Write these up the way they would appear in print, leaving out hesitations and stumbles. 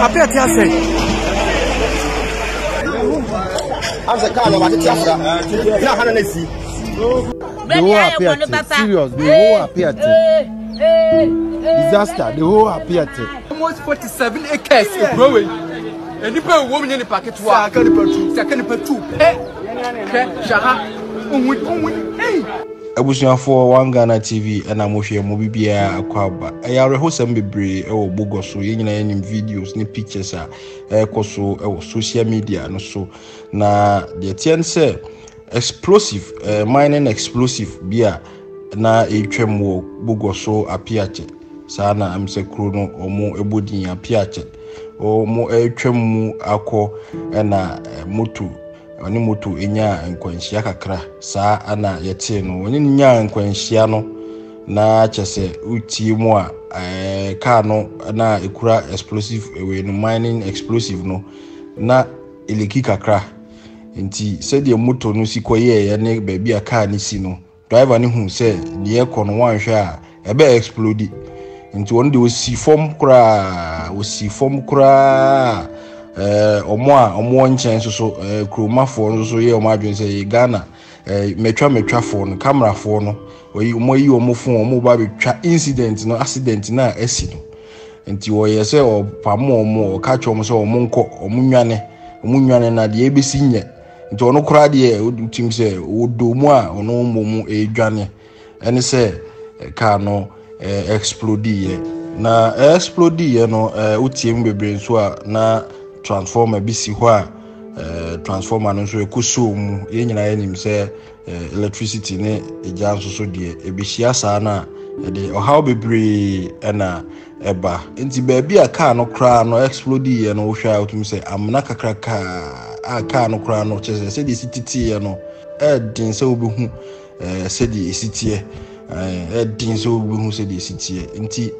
Disaster, the whole appeared. Almost 47 acres is growing. And you put a woman in the packet to work. I was young for One Ghana TV and I'm with your Mobibia Aquaba. I are a host and be or Bogoso, any videos, any pictures, or social media, and so now the attention explosive, mining explosive beer. Na HMO Bogoso apiache sana amse krono omo ebodin apiache omo HMO ako ena motu oni motu enya nkwanhia kakra saa ana yete no oni nya nkwanhia no na chese uti mu a ka no na ekura explosive we no mining explosive no na eleki kakra nti se de moto no sikoye ye ne ba bia ka ni si no driver ni hu say the aircon one share ebe explode into one dey see form kra we see form kra omo nchen so kroma for so ye omo adwen say Ghana metwa for no camera for no we omo phone omo ba betwa incident no accident na esi no into we ye say opamo omo o catch omo so omo nko omo nwane na de ebesi nye nti ono kura de utim se odomu a ono momu edwane ene se ka no explode ye na explode ye no utiem bebre nso a na transformer bi si ho a transformer no so ekoso mu ye nyina ye nim se electricity ne eja nso so de ebihia saa na de ohaw bebre na eba nti ba bi a ka no kura no explode ye no hwa utim se amna kakra ka a car no cry no chess, said the city, no, Eddin so who said the city, Eddin so who said the city, and tea.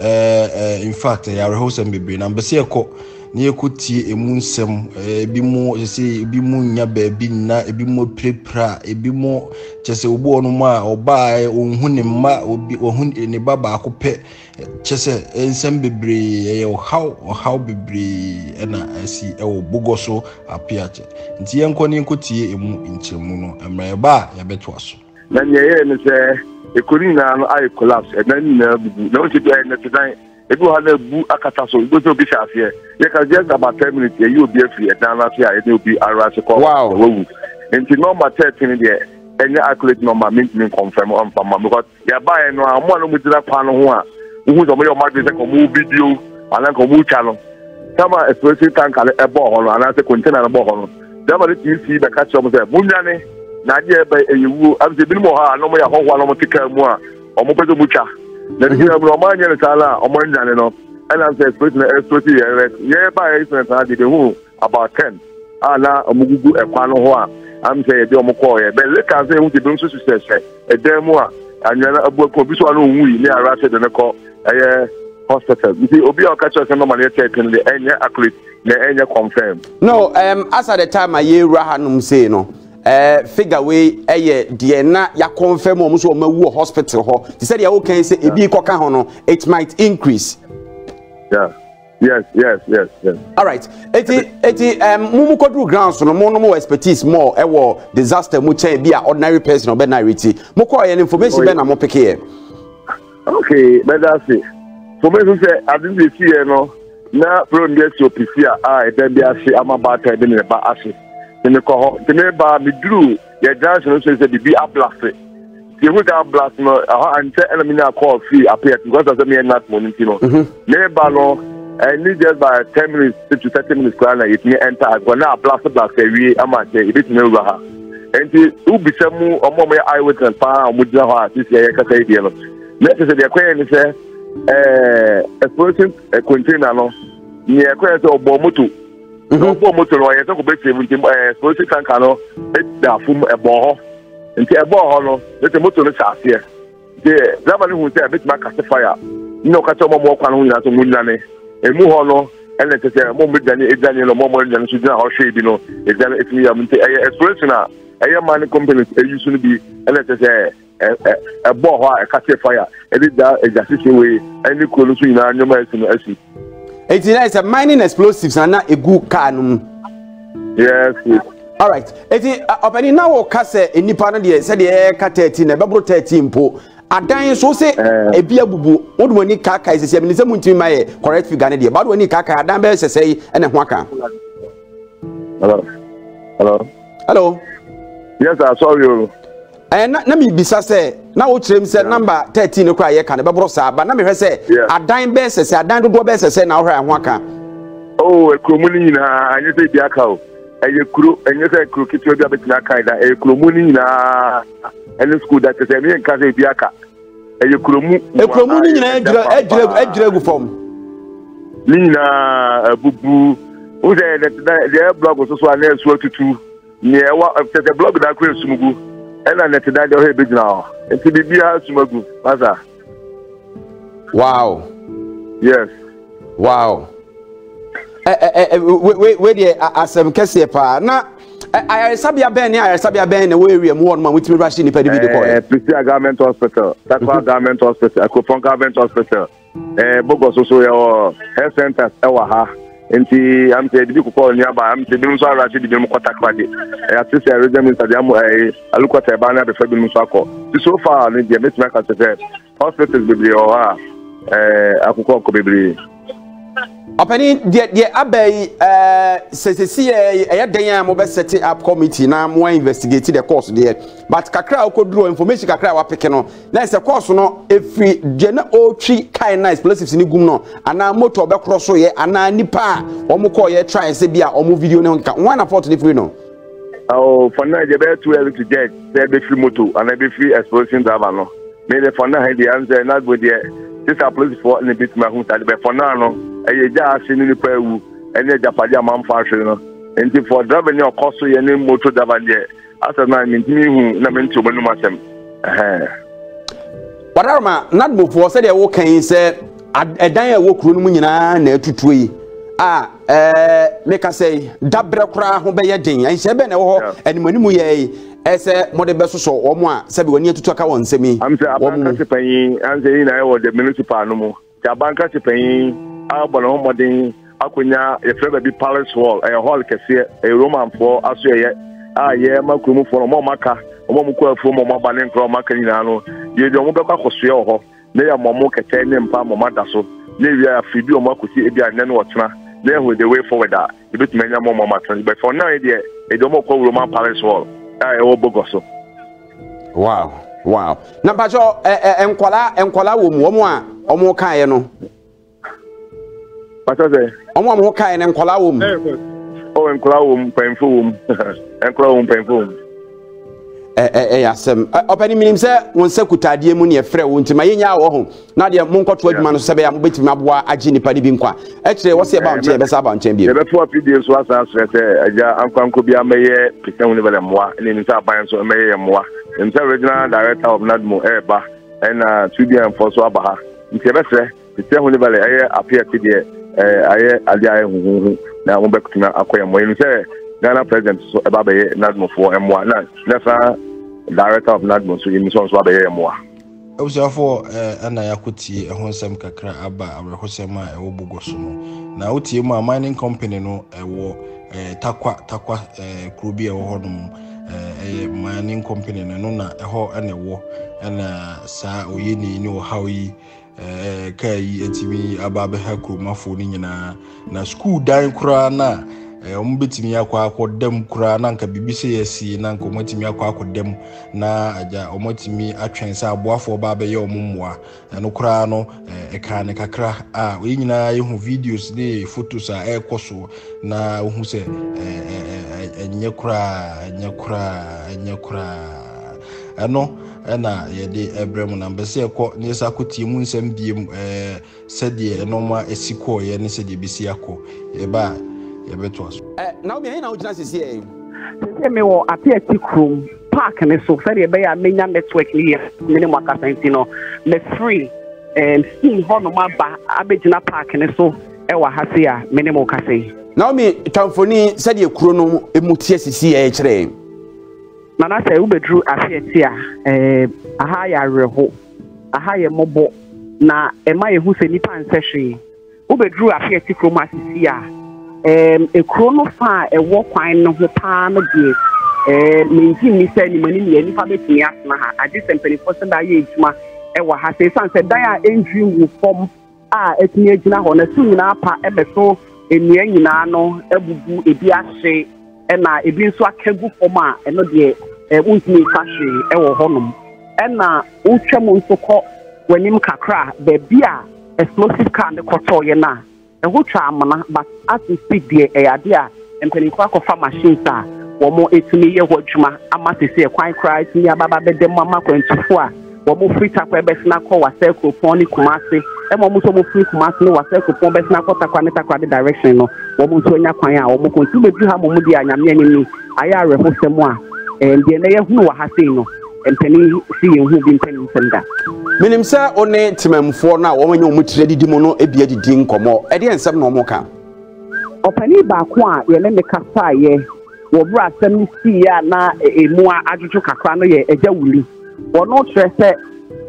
In fact, I are host and baby, and Basiaco near could tea a moon some, be more, say, be moon yabe, be not, be more prepra, be more chess a born ma or buy or hun in ma or be or hun in a baba cope, chess and some baby, or how baby, and I see a Bogoso appear. And the uncle could tea a moon in Chemuno, and my bar, I bet was. Then you e kurina I collapse and then no to be na today e go have bu akataso go to be safe here you can just about 10 minutes here you be free and now here you be arrest call wow and the number 13 there any accurate number me confirm on pam because you buy no am no mudira pan ho a who so me your magic come video and come u channel sama expressive tank e bo ho no and say container bo ho no dem let you see the catch up say bunyane Nadia by a you have the Bilmoha, no more one of Tikamua, or Mopedobucha. Then here Romania and Sala, or Manjano, and I'm the prisoner S20, nearby is who about 10. Ala, Mugu, and Panoa, I'm the Domokoya, but let us say who the Bruce says, a Demoa, and Yana Aboko, this one we near Rashid and a call a hospital. You see, Obio catches a normal taken the Enya accurate, the Enya confirmed. No, as at the time I hear Rahanum say no. Figure way DNA ya confirm omo so omawu hospital ho they said ya okay say e bi koka ho no it might increase yeah yes all right eti mumu kodru grounds no mo no expertise more e wo disaster mu che bi a ordinary person obe na reti mo ko ye information be na mo pick here okay but that's it for me so say I didn't see here no na from the OPC a e dem bi ase am about e dem ba ase the me drew your dancers said the be a blast. You would have blast no and tell call free appeared because doesn't mean that morning, you know. I need just by 10 minutes to 30 minutes crying it may enter as well now blast we am at it never and who be some more eyewitness and would have this year let's say the acquaintance a person a container no near acquaintance or bomotu. Before motor lawyer, talk about everything. Police can cano, it da fum a ball. Into a ball no, let the motor let us here. The Zamani who say a bit back at the fire. No customer more can win as a moonlane. A muhono, and let us say a moment than it done in a moment than Sudan or Shabino. Is that it's me? I'm a expressioner. A young man company, a used to be, and let us say a ball, a catch fire. And it does a way, and you could see now, no mercy. It's is a mining explosives and not a good can. Yes. All right. It is opening now. Cassa in Nippon, said the air cat 13, a bubble 13 po. A dying so say a beer boo. Old when he caca is a seminary to my correct figure. But when he caca, a damn bear say and a waka. Hello. Hello. Hello. Yes, I saw you. And let me be say now, Trim said number 13 o'clock. I can't remember, but let me say a dime basis. I dine to go best. I said now, I want to. Oh, a crumulina, and you say the cow, and you crew, and you say crooked to the Bitnakaida, a crumulina, and the school that is a mere Casa Biaca, and you crumulina, a drug form. Lina, a boo, who said that their blog was also an answer to two. Yeah, the blog that creates Mugu. And I let the other big now. It will be a small group, Maza. Wow. Yes. Wow. Wait, as I'm Cassia Pana. I Sabia Ben, I Sabia Ben, away we are one man with me rushing the Prisia Government Hospital. That's why Government Hospital, I could from Government Hospital. Bogoso, health centers, Ewaha. Nti am te bi ko call ni aba am te bi nso ara ti bi mu kwata kwade e ati se region minister am alukota e ba na be fa bi mu so akọ so far ni dey meet make say hospitals bibli o ha akukọ ko bibli opani dey abai se e den am be set up committee na mo investigate the cause there but kakra okoduro information kakra wa pick no na se cause no every gena otwi kind nice places ni gum no ana motor be cross so ye ana nipa omuko ye try se bia omu video ne nka one afford ni free no oh for now dey be 2 weeks to get say be free motor and be free exposition driver no me dey for now dey answer not go there this place for in bit my home but for now no e ja asini ni pa wu ene ja padi amamfa hwe no enti for driver ni okoso ye ni motor driver there after 9 minutes, na menti obanum asem. Wadarma not before said they walk in say a dan e wo kru no nyina na atutu yi. Make us say dabra kra ho be ye den. An se be na wo ho animanimu ye ese mode besoso omo a se be wani atutu aka won semi. Am say abanka sepanyi, am say na e wo the municipal no mo. Ti abanka sepanyi abolo modern akonya e freba bi palace hall, e hall kese e Roman for aso ye. Yeah, my crew for Momaka, Momuka for Momaban and Cromacanano. You don't go back or swear or they are Momoka 10 Pam Madaso. Maybe I feel you more could see Ebia and then what's not. There with the way forward that you bit many more Mamatan, but for no idea, a Domoko Roman Palace Wall. I owe Bogoso. Wow, wow. Nabajo and Kola Womwa, Omokayano. What was it? Omokayan and Kola Wom. Oh, and Clown Painful and Clown Painful. Asem. Opening meaning, sir, one secretary, dear Munia Frey, won't my home. Now, dear Monco, 12 months, Sabia, waiting Mabua, Ajini Padibinqua. Actually, what's about Jebesaban Champion? Before PDS was answered, Uncle could be a mayor, Pitan Nivalamwa, and in Saban, so a mayor Moa, and the original director of Nadmo Eba, and Tudia and Fosuabaha. In Sebese, Pitan Nivalia appeared to the Adia. Now I'm back to my acquaintance. You say Ghana president so about Nadmo for MWA. Now, director of Nadmo so you so about MWA. I was here for an ayakuti. I want some kakra abba. I will host some my Bogoso. Now, what you my mining company no? I will takwa Krubi. I will hold a mining company. I know na I hold any war and sa oyini no how he. Kai etimi ababe hakuru mafoni nyina na school dan kura na ombetimi akwa akodam kura na nka bibise yesi na nka omatimi akwa akodam na aja omatimi atwensa aboafo ba be ye omumwa no kura no eka ne kakra a we nyina ye hu videos ne photos a ekoso na wo hu se enyekura ano na yede ebrem na mbese ekọ ni sakuti mu nsem biem sede enoma esiko ye ne sede bisi akọ eba yebeto aso na obi he na ojina sisi e me wo apia tikrom park ne so sede ebe ya menya network ni ye ne mo akasa nti no me free see ho no ma ba abegina park ne so e wa hase a me ne mo kase na obi tamfoni sede ekro no emutie sisi e kire Nana say ubedru afietia aha ya reho aha ye mobo na ema ye hu se nipa nsehwe Ubedru afi ati kromo asisi a e krono fa e wo kwan no ho pa no die menji ni sɛ ni mani ni nipa betumi asema ha ade sɛmpanifo sɛ da yɛ edwuma e wɔ ha sɛ san sɛ dan a enju wo fam a etumi agina hɔ na su nyina pa e beso enua nyina no ebubu ebi ahye e na ebi nso akagu fam a eno de e wuntumi fa hwe e wɔ hɔ nom e na wotwam nso kɔ wanim kakra ba bia explosive car ne kɔtɔ yɛ na ɛho twa amana but as we speak deɛ ɛyade a mpanimfoɔ akɔfa machines a wɔn etumi yɛ hɔ adwuma ama sese ɛkwan koraa etumi ababa bɛdɛ mu ama kwantufoɔ a wɔn firi takwa bɛsena kɔ Wasɛe kuropɔn ne Kumase ɛma wɔn nso wɔn firi Kumase ne Wasɛe kuropɔn bɛsena kɔ Takwa ne Takoradi direction no wɔn nso nya kwan a wɔn kɔntu bɛdu ha wɔn de anyame anim ni ayɛ awerɛhosɛm a deɛ na yɛhunu wɔ ha sei no mpanimfoɔ si yɛn ho bi mpanimfoɔ da. Minim sɛ one temamfoɔ na wɔn nyɛ wɔn tire didi mu no ebia didi nkɔmɔ ɛde nsɛm na wɔn ka ɔpani baako a yɛne ne kasaayɛ wɔ bra asɛm sii a na emu adwodwo kakra no yɛ agya wuli wɔno kyerɛ sɛ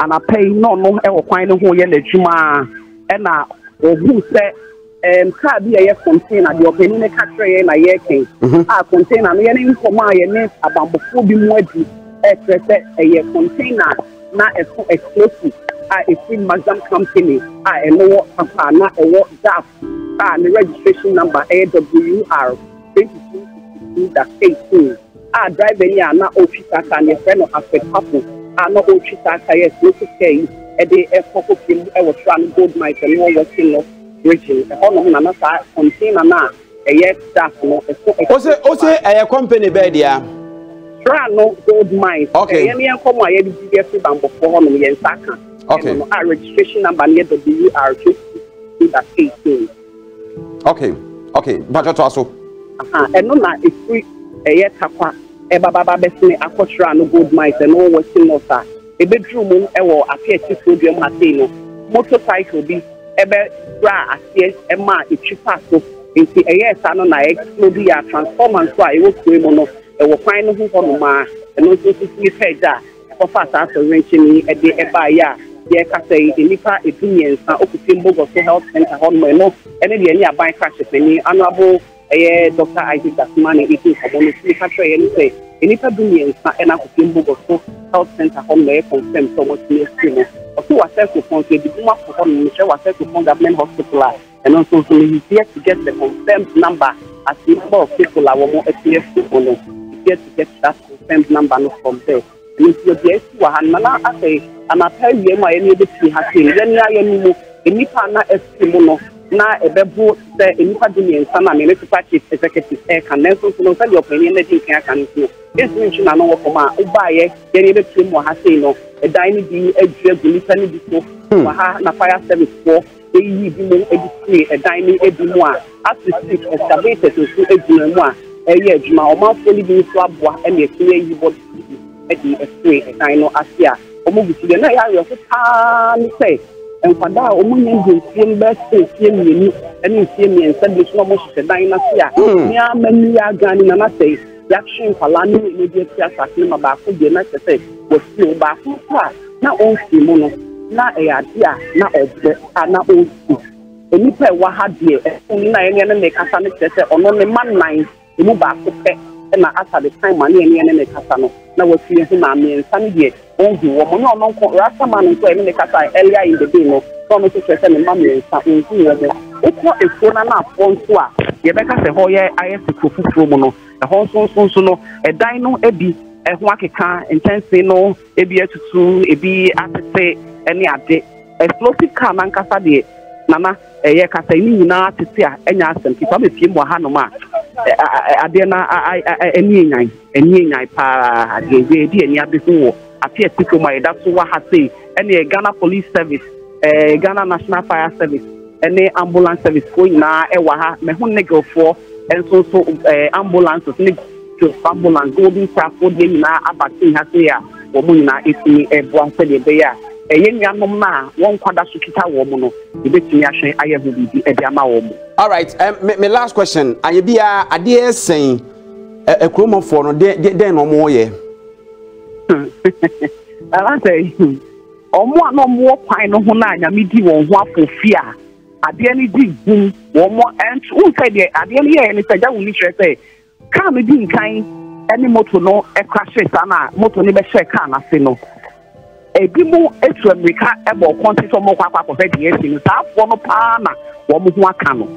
anapɛi na ɔno ɛwɔ kwan no ho yɛ n'adwuma ɛna ɔhu sɛ kaa bi yɛ container deɛ ɔpani ne kakyerɛ yɛ na yɛkɛn a container no yɛne nkɔmɔ a yɛne abambɔfoɔ bi mu adi ɛkyerɛ sɛ ɛyɛ container na explosive a free Muslim company a no papa na ewo DAF a the registration number AWR 2262-18 a drive any na officer and your friend affect couple are not officer yes no say e dey e foko film e was run gold mine and no working no region on na na container na e yes staff no o say e company be dia no gold mine. Okay. Okay. Our registration number near the WR 22-18. Okay. Okay. But what also? And no na is free. Yes, Takwa. Baba Bessie Akotra no gold mine and no working water. A bedroom or appear to podium Matino. Motorcycle be ever bra appears a man if she passes. It's a yes, I know na explode ya transform and so I will create mono. Ewo kwan no ho no ma eno nso sisi peda ofa sa arrangement e de eba ya ye ka sei enipa epiniensa okutim Bogoso health center hon mo no ene de ani aban crash pani anabo eh Dr. Isaac Asmani iti kaboni si ka try ene sei enipa buniensa ena okutim Bogoso health center hon mo e confirm so what me sino otu Wasɛe kuropɔn ke di buma ko hon mo hwɛ Wasɛe kuropɔn government hospital eno nso so me here to get the confirmed number as the number of people are more epiniensa to get that confirmed number no from there. And if you get to a Nana, I say, and I tell you, my any bit he has seen, then I am any partner Eskimono, now a bebo, the Indian Sana Municipal Chief Executive Air can then so no sell your opinion that you can do. This mention an overcome, Ubaye, then even Tim Wahasino, a dining being a dress, the listening before Waha, fire service for a dining a bimoir. As we speak, excavated to a bimoir. Yes, my mouth only being swabbed and a clear you bought at the estate, and I know Asia. Omogi to the night, I will say, and for that, Omogi will seem best to see me and see me and send this woman to the dynastia. Near Mania Gani and I say, that shame for landing immediately as I came about for the United States was still back in class. Now, old Simono, now a idea, now a old school. A nipple, what had you? Only 9 years as an excess or only man 9. You back to pet and after the time money and the Casano. Now we're seeing him and Sunny yet. Oh, you woman, no, Rastaman and Twain in the Casa earlier in the demo. Promise to send a mummy and something. It's not a phone enough on tour. Rebecca said, oh, yeah, I have to cook Romono, a horse on Sono, a dino, a bee, a Wakaka, and Tensino, a beer to soon, a bee, as I say, any update. Explosive car man Casadi, Nana, a Yacasina to see her and ask them to come with him or Hanoma. Adena I pa di eni abifu afi etiko mai da so wa hase eni Ghana Police Service Ghana National Fire Service eni ambulance service ko na e wa ha me hu negofo enso so ambulance ni to ambulance go bi sa fo de na abati hase ya wo mu na etini e bo anse de be ya eyenuanom na won kwada so kita wo mu no ebetini ahwe aye ho bibi e dia ma wo mu. All right, my last question. Ayebia ade sen ekromofo no den no mo ye. I say omo no mo kwan no ho na anya medi won ho afofia Adiani did one more and who said there Adiani and Mr. Jawuni say, can we be kind any motor no a crash sana motor never share can I say no. A people it's when we can't ever quantity or more papa for the essence for no pana or more canoe.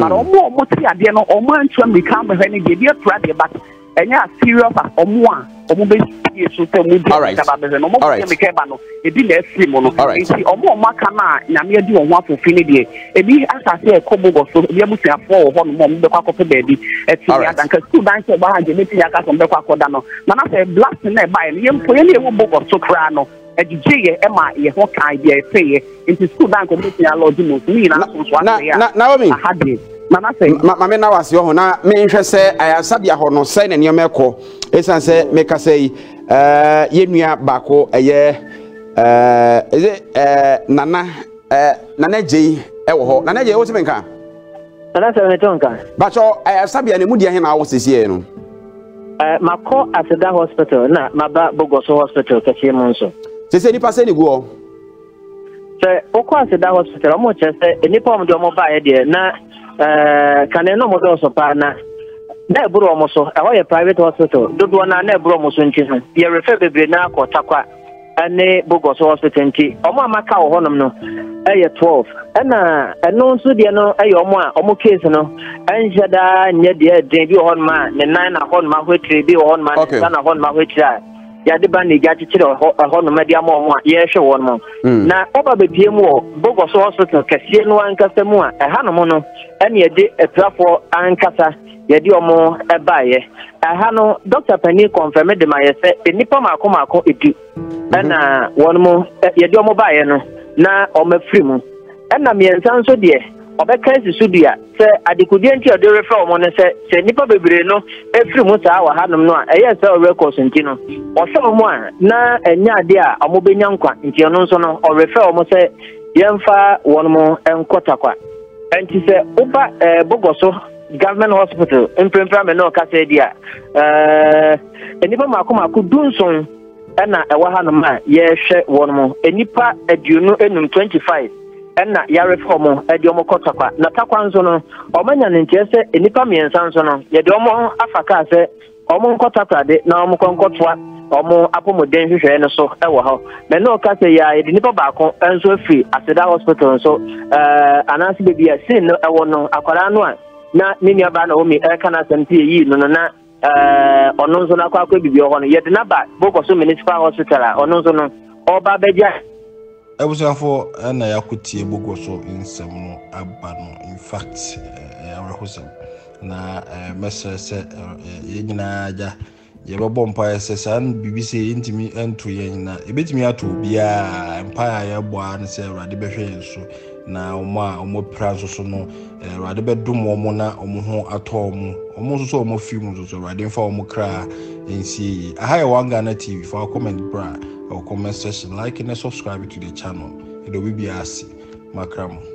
But almost Adiano or more when we can't have any idea but and yeah, serious or more. All right. It did less similar. All right. Or more Makama, Namia do one for Finity. It be as I say a combo, so we have to afford one moment the Paco baby. It's two banks of Baja, the Nitiaka from the Pacodano. Mana said, blast in there by a young Bogoso Crano, a DJ, Emma, a hot idea, say it is two banks of Mitia Lodimos. Me now, I had it. Mamma, now as your honor, may say I have Sadia Hono sign and your melco. It's and say, make us say, Yemia Bako, a year, is it Nana, Nanaji, Ewo, Nanaji, what's in car? That's a Tonka. But I have Sabia and Mudia and I was this year. My call at the hospital, not my Bogoso hospital, Katia Monso. They said, you pass any war. Sir, Oka said that hospital, I'm much as a Nippon Domobile, dear, not. Can I no models of partner? Nebro Moso, a private hospital. Don't want to Nebro Mosunchi. You refer to Brina or Takwa and a Bogoso hospital. Oma Macao Honomno, a 12. And a non Sudiano, a Oma, Omocasino, and Jada, and Yedia, Debu Honma, the 9 upon my way to be on my son upon my way to Yadibani got it on the media more, yes, one more. Now, over the PMO, Bogoso hospital, Cassino and Castamoa, a Hanamono, and ye did a trafo and Casa, Yadiomo, a buyer. A Hano, Doctor Penny confirmed the Maya, the Nippoma Comako, it and one more, Yadiomo Bayano, now on a free moon. And I'm here, so dear. Obekasi sudia se adikudie nti ode refer omo ne se nipa bebere no efiri mu saa wa hanom no a eye se records nti no osem mu a na enya ade a amobenya nkwa nti no nso no o refer omo se yemfa wonmo enkotakwa nti se uba Bogoso government hospital imprempra me no kasa dia enipa makomako dunson na ewa hanom a ye hwe wonmo enipa aduonu enum 25 na yarefomo ediomo kotaka na takwa nzo no omanya ne ntiese enipa miensa nzo no ye de omo afaka ase omo nkotakrade na omo konkotoa omo apomoden hwehwe ne so ewo ha me no ka se ya ye nipa baako enzo afi aseda hospital nso anansi bebi asin no ewo no akwara no a na nenia ba na omi ekana santie yi no na ono nzo na kwakwa bibi ho no ye de na ba Bogoso municipal hospital a ono nzo no oba beja I was for an Iacuti Bogoso in some abano. In fact, our host now, Messrs. Yegnaja, Yabompa, Sessan, BBC, intimate entry, and a bit me out to be a empire, one, Sarah, the Bashir. So now, ma, or more pranzo, so no, rather bedroom or mona or more at home, almost so more fumes, or riding for more cry and see. I hire One Ghana TV for a comment, bra. Or comment section, like and subscribe to the channel. It will be asking Makramo.